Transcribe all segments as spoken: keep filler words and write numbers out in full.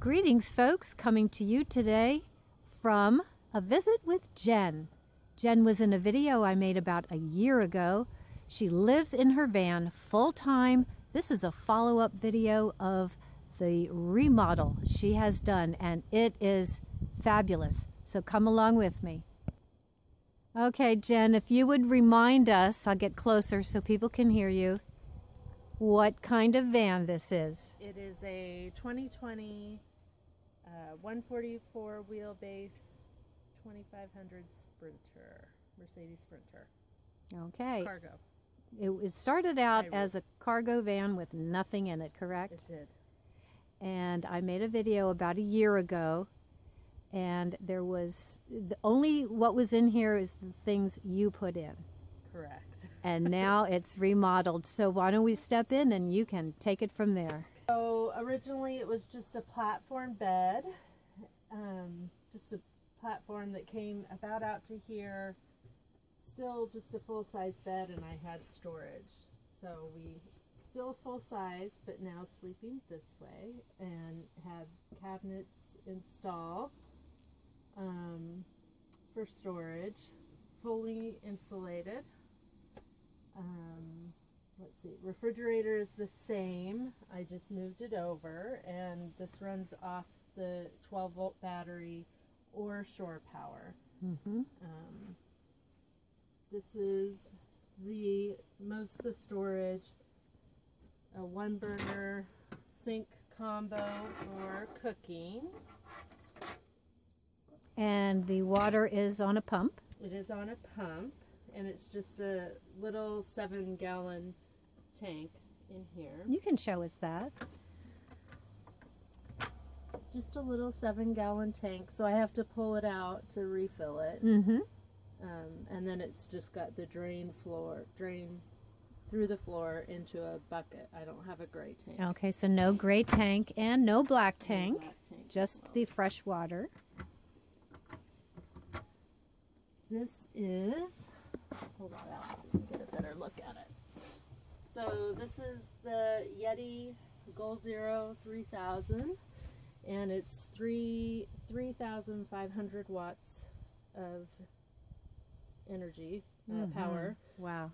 Greetings, folks, coming to you today from a visit with Jen. Jen was in a video I made about a year ago. She lives in her van full-time. This is a follow-up video of the remodel she has done, and it is fabulous. So come along with me. Okay, Jen, if you would remind us, I'll get closer so people can hear you, what kind of van this is. It is a twenty twenty Uh, one forty-four wheelbase twenty-five hundred Sprinter, Mercedes Sprinter. Okay. Cargo. It, it started out I as a cargo van with nothing in it, correct? It did. And I made a video about a year ago, and there was the only what was in here is the things you put in. Correct. And now it's remodeled. So why don't we step in and you can take it from there. So originally it was just a platform bed, um, just a platform that came about out to here, still just a full-size bed, and I had storage. So we still full-size, but now sleeping this way, and have cabinets installed um, for storage, fully insulated. Um, Let's see, refrigerator is the same. I just moved it over, and this runs off the twelve volt battery or shore power. Mm-hmm. Um, this is the most of the storage, a one burner sink combo for cooking. And the water is on a pump. It is on a pump, and it's just a little seven gallon tank in here. You can show us that. Just a little seven gallon tank, so I have to pull it out to refill it. Mm-hmm. Um, and then it's just got the drain floor, drain through the floor into a bucket. I don't have a gray tank. Okay, so no gray tank and no black tank, no black tank just well. The fresh water. This is, hold on out so you can get a better look at it. So this is the Yeti Goal Zero three thousand, and it's three three thousand five hundred watts of energy, uh, mm-hmm. power. Wow.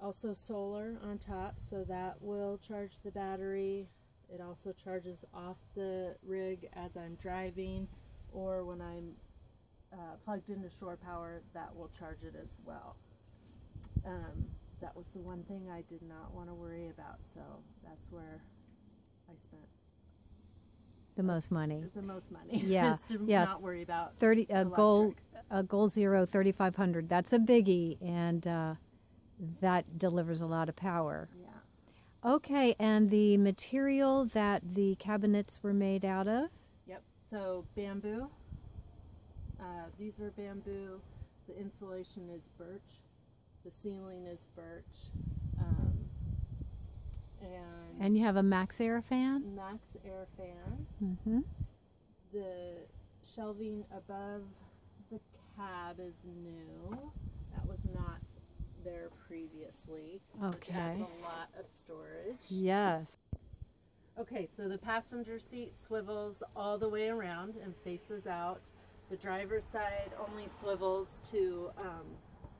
Also solar on top, so that will charge the battery. It also charges off the rig as I'm driving, or when I'm uh, plugged into shore power, that will charge it as well. Um, That was the one thing I did not want to worry about, so that's where I spent the most money. The most money. Yeah, is to yeah. Not worry about thirty. A goal, a goal zero thirty-five hundred. That's a biggie, and uh, that delivers a lot of power. Yeah. Okay, and the material that the cabinets were made out of. Yep. So bamboo. Uh, these are bamboo. The insulation is birch. The ceiling is birch, um, and and you have a Max Air fan. Max Air fan. Mm-hmm. The shelving above the cab is new. That was not there previously. Okay. That's a lot of storage. Yes. Okay, so the passenger seat swivels all the way around and faces out. The driver's side only swivels to. Um,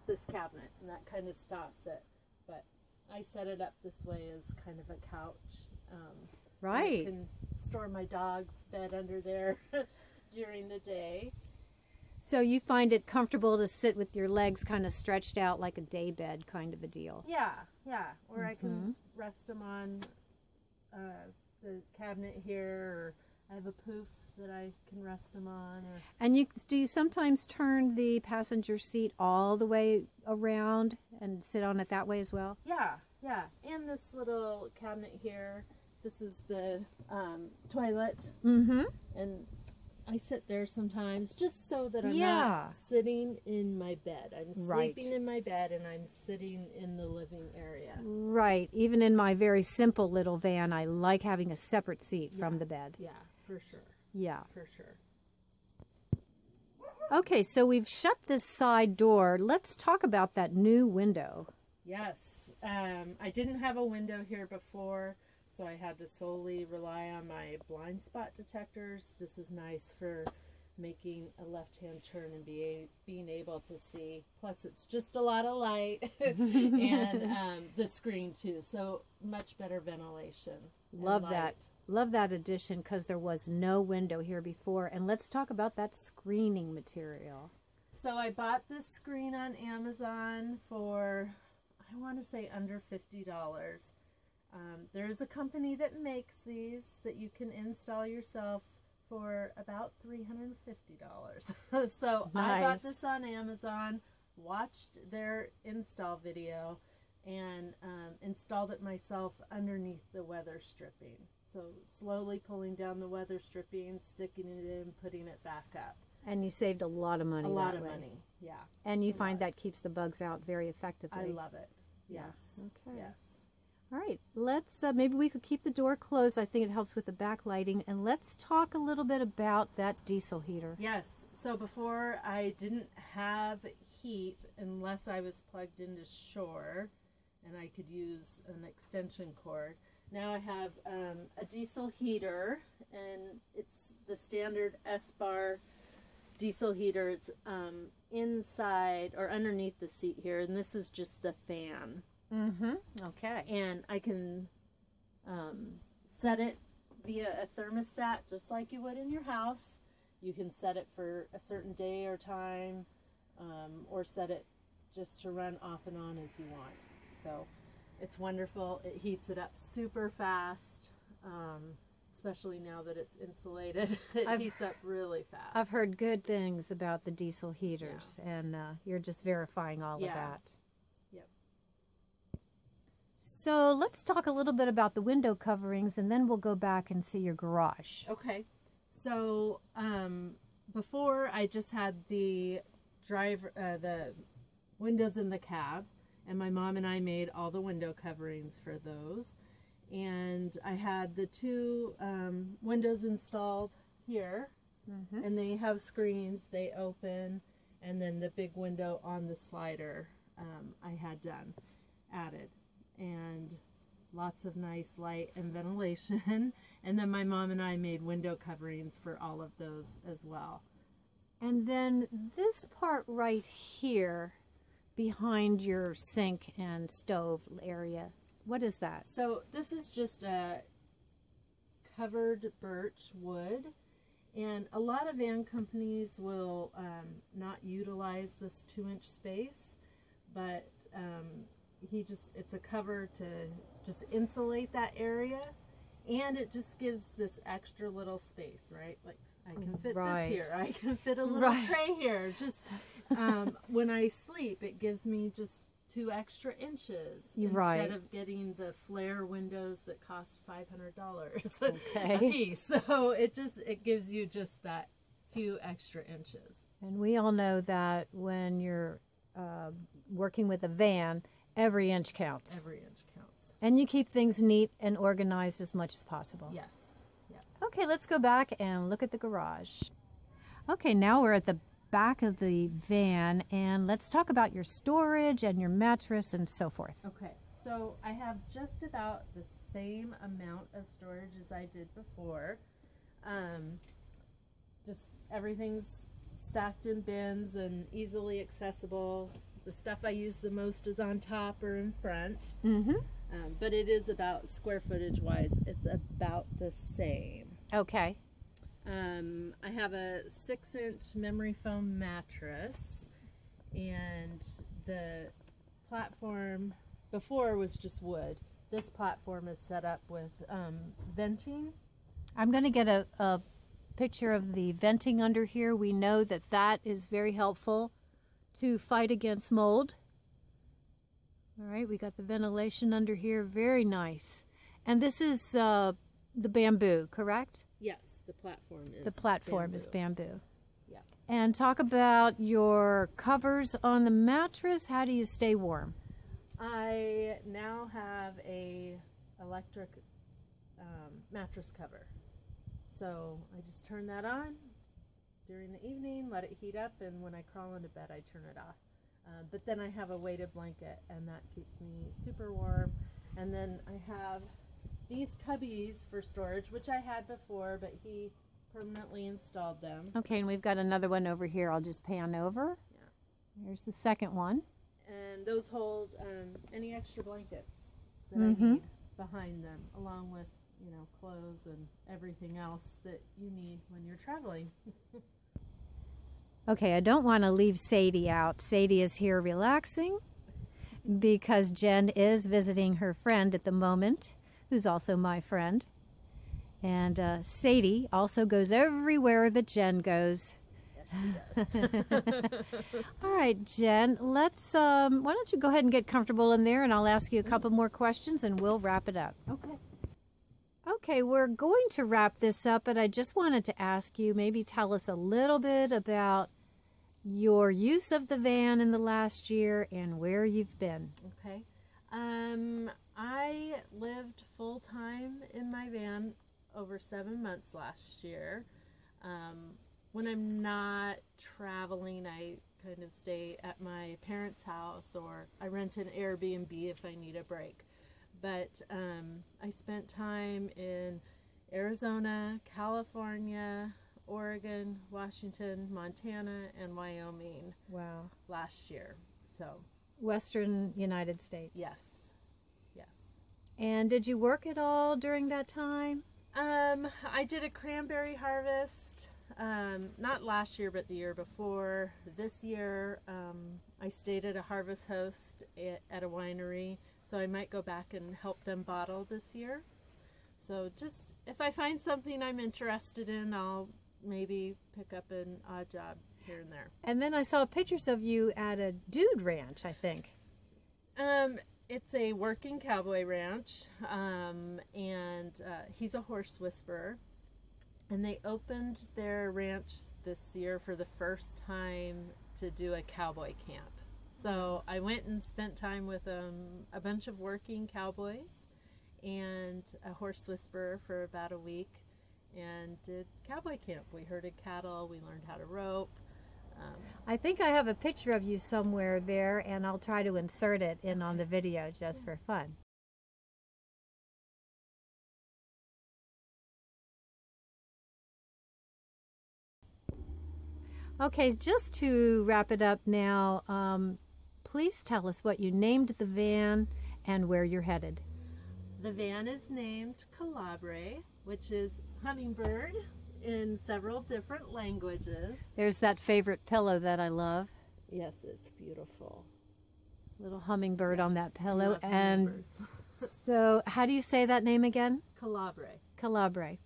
this cabinet, and that kind of stops it, but I set it up this way as kind of a couch. Um, right. I can store my dog's bed under there during the day. So you find it comfortable to sit with your legs kind of stretched out like a day bed kind of a deal? Yeah, yeah. Or mm-hmm. I can rest them on uh, the cabinet here, or I have a poof that I can rest them on. Or and you do you sometimes turn the passenger seat all the way around and sit on it that way as well? Yeah, yeah. And this little cabinet here, this is the um, toilet. Mm-hmm. And I sit there sometimes just so that I'm yeah. not sitting in my bed. I'm right. sleeping in my bed, and I'm sitting in the living area. Right. Even in my very simple little van, I like having a separate seat yeah. from the bed. Yeah, for sure. Yeah. For sure. Okay, so we've shut this side door. Let's talk about that new window. Yes. Um, I didn't have a window here before, So I had to solely rely on my blind spot detectors. This is nice for making a left-hand turn and be a, being able to see. Plus, it's just a lot of light and um, the screen too. So much better ventilation. Love that. Love that addition because there was no window here before. And let's talk about that screening material. So I bought this screen on Amazon for, I want to say, under fifty dollars. Um, there is a company that makes these that you can install yourself for about three hundred fifty dollars. So nice. I bought this on Amazon, watched their install video, and um, installed it myself underneath the weather stripping. So slowly pulling down the weather stripping, sticking it in, putting it back up. And you saved a lot of money. A lot of way. money, yeah. And you a find lot. that keeps the bugs out very effectively. I love it. Yes. yes. Okay. Yes. All right, let's, uh, maybe we could keep the door closed. I think it helps with the backlighting. And let's talk a little bit about that diesel heater. Yes, so before I didn't have heat unless I was plugged into shore and I could use an extension cord. Now I have um, a diesel heater, and it's the standard S-bar diesel heater. It's um, inside or underneath the seat here, and this is just the fan. Mm-hmm. Okay. And I can um, set it via a thermostat just like you would in your house. You can set it for a certain day or time, um, or set it just to run off and on as you want. So it's wonderful. It heats it up super fast, um, especially now that it's insulated. It I've, heats up really fast. I've heard good things about the diesel heaters, yeah. and uh, you're just verifying all yeah. of that. So let's talk a little bit about the window coverings, and then we'll go back and see your garage. Okay. So um, before I just had the driver, uh, the windows in the cab, and my mom and I made all the window coverings for those. And I had the two um, windows installed here, mm-hmm. and they have screens. They open, and then the big window on the slider um, I had done added. And lots of nice light and ventilation. And then my mom and I made window coverings for all of those as well. And then this part right here behind your sink and stove area, what is that? So this is just a covered birch wood. And a lot of van companies will um, not utilize this two inch space, but um, he just, it's a cover to just insulate that area, and it just gives this extra little space, right? Like I can fit right. this here, I can fit a little right. tray here. Just um, when I sleep, it gives me just two extra inches right. instead of getting the flare windows that cost five hundred dollars okay. a piece. So it just, it gives you just that few extra inches. And we all know that when you're uh, working with a van, every inch counts. Every inch counts. And you keep things neat and organized as much as possible. Yes. Yep. Okay, let's go back and look at the garage. Okay, now we're at the back of the van, and let's talk about your storage and your mattress and so forth. Okay, so I have just about the same amount of storage as I did before. Um, just everything's stacked in bins and easily accessible. The stuff I use the most is on top or in front, mm-hmm. um, but it is about, square footage wise, it's about the same. Okay. Um, I have a six inch memory foam mattress, and the platform before was just wood. This platform is set up with um, venting. I'm going to get a, a picture of the venting under here. We know that that is very helpful to fight against mold. All right, we got the ventilation under here. Very nice. And this is uh, the bamboo, correct? Yes, the platform is the platform bamboo. is bamboo. Yeah. And talk about your covers on the mattress. How do you stay warm? I now have a electric um, mattress cover, so I just turn that on during the evening, let it heat up, and when I crawl into bed, I turn it off. Uh, but then I have a weighted blanket, and that keeps me super warm. And then I have these cubbies for storage, which I had before, but he permanently installed them. Okay, and we've got another one over here. I'll just pan over. Yeah. Here's the second one. And those hold um, any extra blankets that mm-hmm. I need behind them, along with, you know, clothes and everything else that you need when you're traveling. Okay, I don't want to leave Sadie out. Sadie is here relaxing because Jen is visiting her friend at the moment, who's also my friend. And uh, Sadie also goes everywhere that Jen goes. Yes, she does. All right, Jen, let's, um, why don't you go ahead and get comfortable in there, and I'll ask you a couple more questions and we'll wrap it up. Okay. Okay, we're going to wrap this up, but I just wanted to ask you, maybe tell us a little bit about your use of the van in the last year and where you've been. Okay. Um, I lived full-time in my van over seven months last year. Um, when I'm not traveling, I kind of stay at my parents' house, or I rent an Airbnb if I need a break. But um, I spent time in Arizona, California, Oregon, Washington, Montana, and Wyoming. Wow. Last year. So Western United States. Yes. Yes. And did you work at all during that time? Um, I did a cranberry harvest. Um, not last year, but the year before. This year, um, I stayed at a harvest host at, at a winery. So I might go back and help them bottle this year. So just, if I find something I'm interested in, I'll maybe pick up an odd job here and there. And then I saw pictures of you at a dude ranch, I think. Um, it's a working cowboy ranch, um, and uh, he's a horse whisperer. And they opened their ranch this year for the first time to do a cowboy camp. So I went and spent time with um, a bunch of working cowboys and a horse whisperer for about a week, and did cowboy camp. We herded cattle, we learned how to rope. Um, I think I have a picture of you somewhere there, and I'll try to insert it in on the video just for fun. Okay, just to wrap it up now, um, please tell us what you named the van and where you're headed. The van is named Colibri, which is hummingbird in several different languages. There's that favorite pillow that I love. Yes, it's beautiful. Little hummingbird yes, on that pillow. And so how do you say that name again? Colibri. Colibri.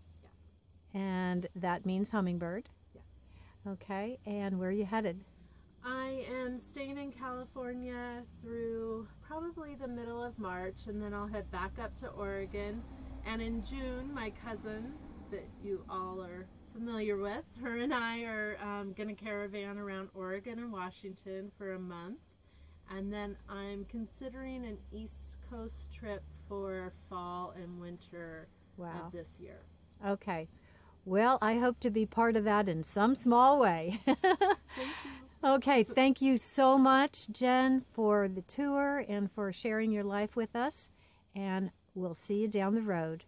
Yeah. And that means hummingbird. Okay, and where are you headed? I am staying in California through probably the middle of March, and then I'll head back up to Oregon. And in June, my cousin that you all are familiar with, her and I are um, going to caravan around Oregon and Washington for a month. And then I'm considering an East Coast trip for fall and winter wow. of this year. Okay. Well, I hope to be part of that in some small way. Thank you. Okay, thank you so much, Jen, for the tour and for sharing your life with us. And we'll see you down the road.